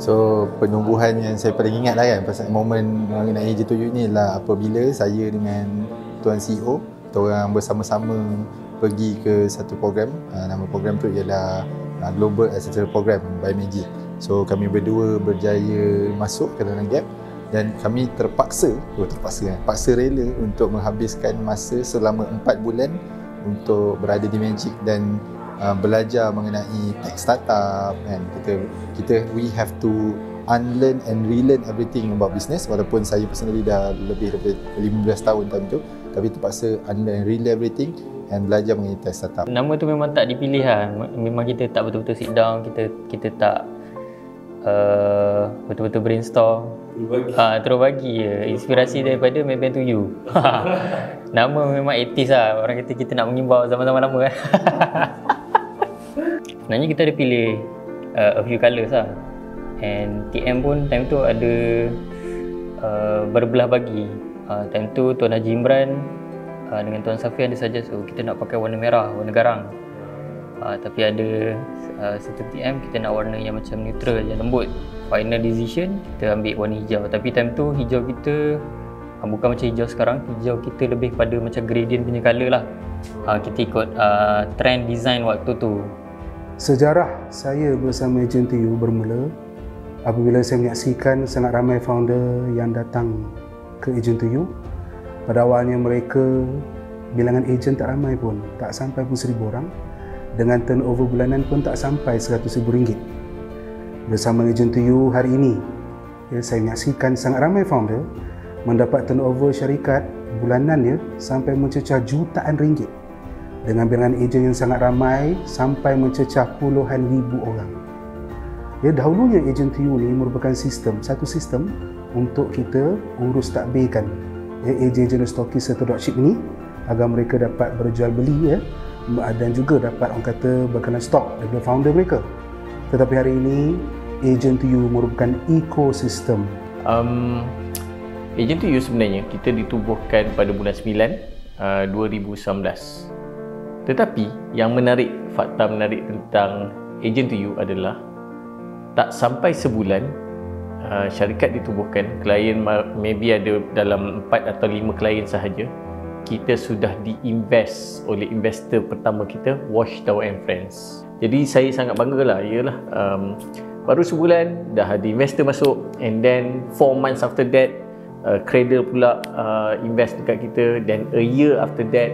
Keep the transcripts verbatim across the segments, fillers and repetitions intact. So penumbuhan yang saya paling ingat lah kan pasal momen mengenai Agent two U ni lah apabila saya dengan Tuan C E O, kita orang bersama-sama pergi ke satu program, uh, nama program tu ialah uh, Global Accelerator Program by Magic. So kami berdua berjaya masuk ke dalam gap dan kami terpaksa, oh terpaksa kan, paksa rela untuk menghabiskan masa selama empat bulan untuk berada di Magic dan Uh, belajar mengenai tech startup, kan. Kita, kita we have to unlearn and relearn everything about business. Walaupun saya personally dah lebih daripada lima belas tahun time tu, tapi terpaksa unlearn and relearn everything and belajar mengenai tech startup. Nama tu memang tak dipilih lah. Memang kita tak betul-betul sit down, kita kita tak uh, betul-betul brainstorm. Ha, terus bagi je inspirasi daripada Agent two U. Nama memang eighties lah. Orang kata kita nak mengimbau zaman-zaman lama kan. Sebenarnya kita ada pilih uh, a few colours lah, and T M pun time tu ada uh, berbelah bagi. uh, Time tu Tuan Haji Imran uh, dengan Tuan Safi ada suggest, oh, kita nak pakai warna merah, warna garang. uh, Tapi ada uh, satu T M kita nak warna yang macam neutral, yang lembut. Final decision kita ambil warna hijau, tapi time tu hijau kita uh, bukan macam hijau sekarang. Hijau kita lebih pada macam gradient punya colour lah. uh, Kita ikut uh, trend design waktu tu. Sejarah saya bersama Agent two U bermula apabila saya menyaksikan sangat ramai founder yang datang ke Agent two U. Pada awalnya mereka bilangan ejen tak ramai pun, tak sampai pun seribu orang, dengan turnover bulanan pun tak sampai seratus ribu ringgit. Bersama Agent two U hari ini, ya, saya menyaksikan sangat ramai founder mendapat turnover syarikat bulanannya sampai mencecah jutaan ringgit, dengan bilangan ejen yang sangat ramai sampai mencecah puluhan ribu orang. Ya, dahulunya Agent two U ni merupakan sistem, satu sistem untuk kita urus takbirkan ya, ejen-ejen stokis serta dropship ni agar mereka dapat berjual beli ya, dan juga dapat orang kata berkenan stok daripada founder mereka. Tetapi hari ini Agent two U merupakan ekosistem. um, Agent two U sebenarnya kita ditubuhkan pada bulan sembilan dua ribu sembilan belas. Tetapi yang menarik, fakta menarik tentang Agent two U adalah tak sampai sebulan uh, syarikat ditubuhkan, klien maybe ada dalam empat atau lima klien sahaja, kita sudah diinvest oleh investor pertama kita, Watchtower and Friends. Jadi saya sangat bangga lah, iyalah um, baru sebulan dah ada investor masuk, and then four months after that uh, Cradle pula uh, invest dekat kita, then a year after that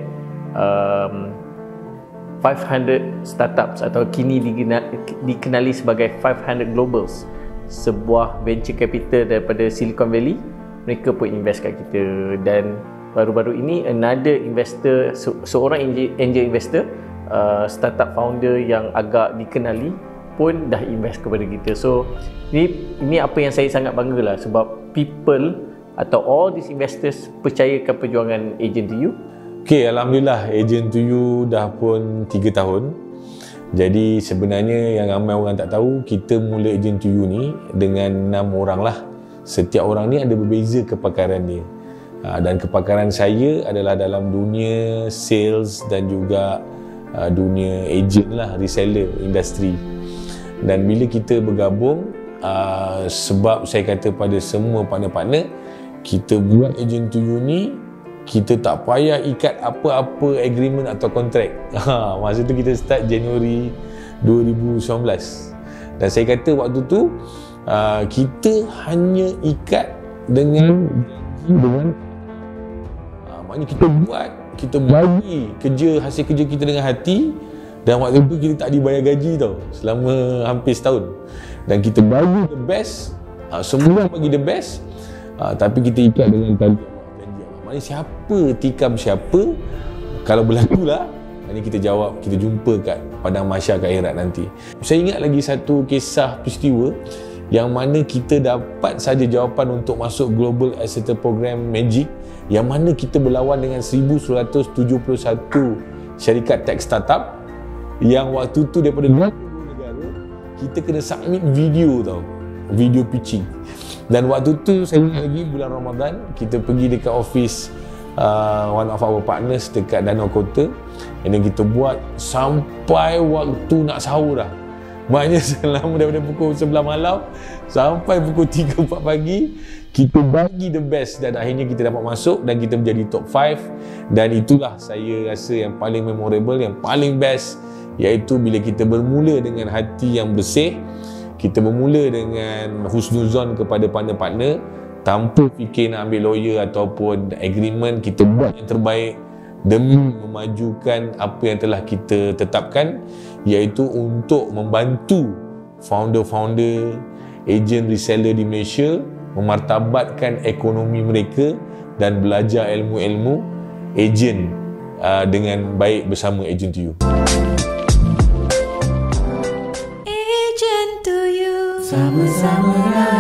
um, five hundred startups atau kini dikenali sebagai five hundred globals, sebuah venture capital daripada Silicon Valley, mereka pun invest kat kita. Dan baru-baru ini another investor, seorang angel investor, uh, startup founder yang agak dikenali pun dah invest kepada kita. So ini, ini apa yang saya sangat bangga lah, sebab people atau all these investors percayakan perjuangan Agent two U. Okay, Alhamdulillah Agent two U dah pun tiga tahun. Jadi sebenarnya yang ramai orang tak tahu, kita mula Agent two U ni dengan enam orang lah. Setiap orang ni ada berbeza kepakaran dia. Dan kepakaran saya adalah dalam dunia sales dan juga dunia agent lah, reseller, industri. Dan bila kita bergabung, sebab saya kata pada semua partner-partner, kita buat Agent two U ni kita tak payah ikat apa-apa agreement atau kontrak. Ha, masa tu kita start Januari dua ribu sembilan belas. Dan saya kata waktu tu uh, kita hanya ikat dengan dengan uh, maknanya kita buat, kita bagi kerja, hasil kerja kita dengan hati, dan waktu tu kita tak dibayar gaji tau selama hampir setahun. Dan kita bagi the best, uh, semua bagi the best, uh, tapi kita ikat dengan tali. Maknanya siapa tikam siapa, kalau berlaku lah, maknanya kita jawab, kita jumpa kat padang mahsyar kat akhirat nanti. Saya ingat lagi satu kisah peristiwa yang mana kita dapat saja jawapan untuk masuk Global Accelerator Program Magic, yang mana kita berlawan dengan seribu seratus tujuh puluh satu syarikat tech startup yang waktu tu daripada dua puluh negara kita kena submit video tau, video pitching. Dan waktu tu saya ingat lagi bulan Ramadan, kita pergi dekat office uh, one of our partners dekat Danau Kota, and then kita buat sampai waktu nak sahur dah. Maknanya selama daripada pukul sebelas malam sampai pukul tiga empat pagi, kita bagi the best dan akhirnya kita dapat masuk dan kita menjadi top five. Dan itulah saya rasa yang paling memorable, yang paling best, iaitu bila kita bermula dengan hati yang bersih, kita bermula dengan husnuzon kepada partner-partner tanpa fikir nak ambil lawyer ataupun agreement. Kita buat yang terbaik demi memajukan apa yang telah kita tetapkan, iaitu untuk membantu founder-founder, agent reseller di Malaysia memartabatkan ekonomi mereka dan belajar ilmu-ilmu agent uh, dengan baik bersama Agent to U. Agent to U, sama-sama.